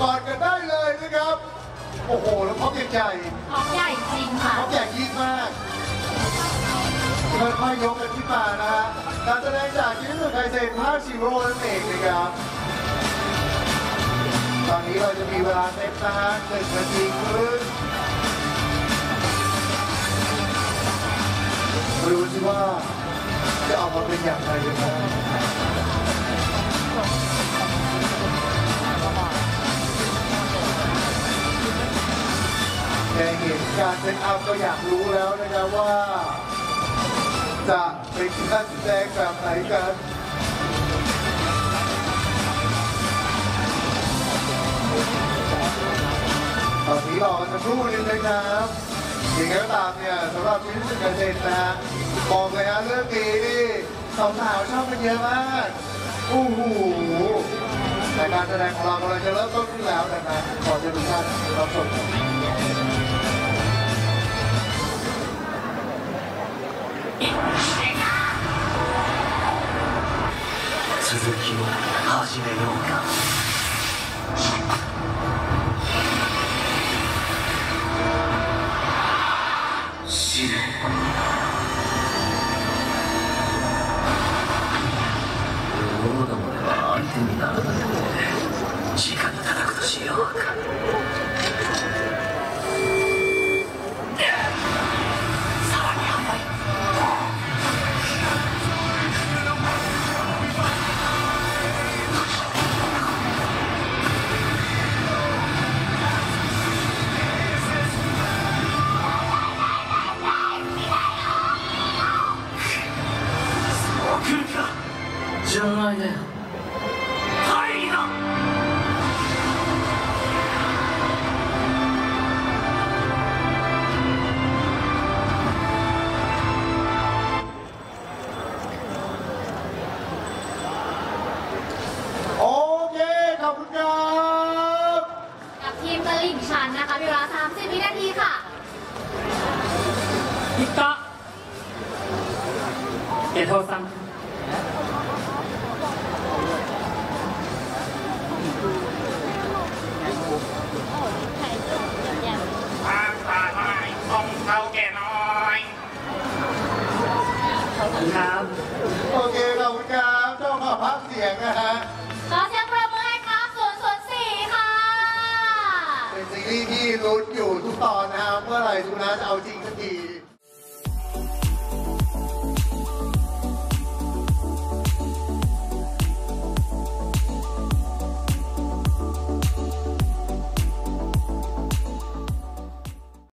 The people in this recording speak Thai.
ปกรณ์กันได้เลยนะครับโอ้โหแล้วพ็อปใหญ่พ็อปใหญ่จริงค่ะพ็อปใหญ่ยิ่งมากค่อยๆยกกันขึ้นมานะฮะการแสดงจากญี่ปุ่นไทยเซน5ชิโร่นั่นเองนะครับตอนนี้เราจะมีเวลาเต็มนะฮะ1 นาทีครึ่งมาดูสิว่าจะออกมาเป็นอย่างไรกันบ้างแค่เห็นการเซตอัพก็อยากรู้แล้วนะครับว่าจะเป็นการแสดงแบบไหนกันตอนนี้รอกันสักครู่นึงนะครับอย่างไรก็ตามเนี่ยสำหรับชีวิตเกษตรนะฮะบอกเลยนะเรื่องนี้นี่สาวๆชอบกันเยอะมากโอ้โหแต่การแสดงของเรากำลังจะเริ่มต้นขึ้นแล้วนะครับขอเชิญทุกท่านรับชม続きを始めようか時間に叩くとしようかじゃないねที่ลุ้นอยู่ทุกตอนนะครับเมื่อไหร่ทุกนัดเอาจริง